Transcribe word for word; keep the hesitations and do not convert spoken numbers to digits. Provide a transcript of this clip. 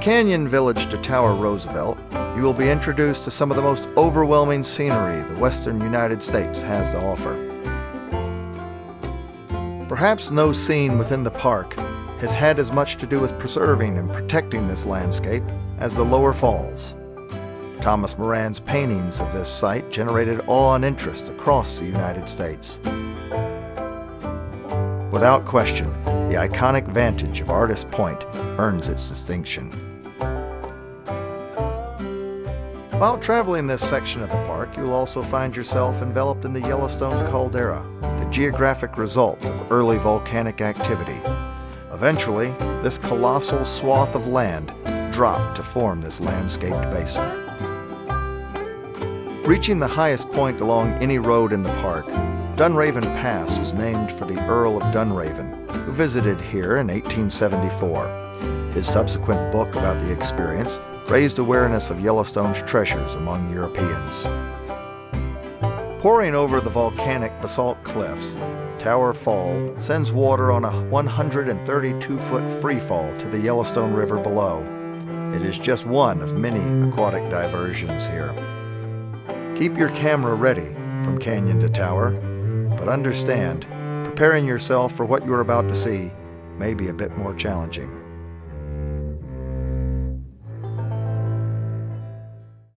Canyon Village to Tower Roosevelt, you will be introduced to some of the most overwhelming scenery the western United States has to offer. Perhaps no scene within the park has had as much to do with preserving and protecting this landscape as the Lower Falls. Thomas Moran's paintings of this site generated awe and interest across the United States. Without question, the iconic vantage of Artist Point earns its distinction. While traveling this section of the park, you'll also find yourself enveloped in the Yellowstone Caldera, the geographic result of early volcanic activity. Eventually, this colossal swath of land dropped to form this landscaped basin. Reaching the highest point along any road in the park, Dunraven Pass is named for the Earl of Dunraven, who visited here in eighteen seventy-four. His subsequent book about the experience raised awareness of Yellowstone's treasures among Europeans. Pouring over the volcanic basalt cliffs, Tower Fall sends water on a one hundred thirty-two foot freefall to the Yellowstone River below. It is just one of many aquatic diversions here. Keep your camera ready from canyon to tower, but understand, preparing yourself for what you're about to see may be a bit more challenging.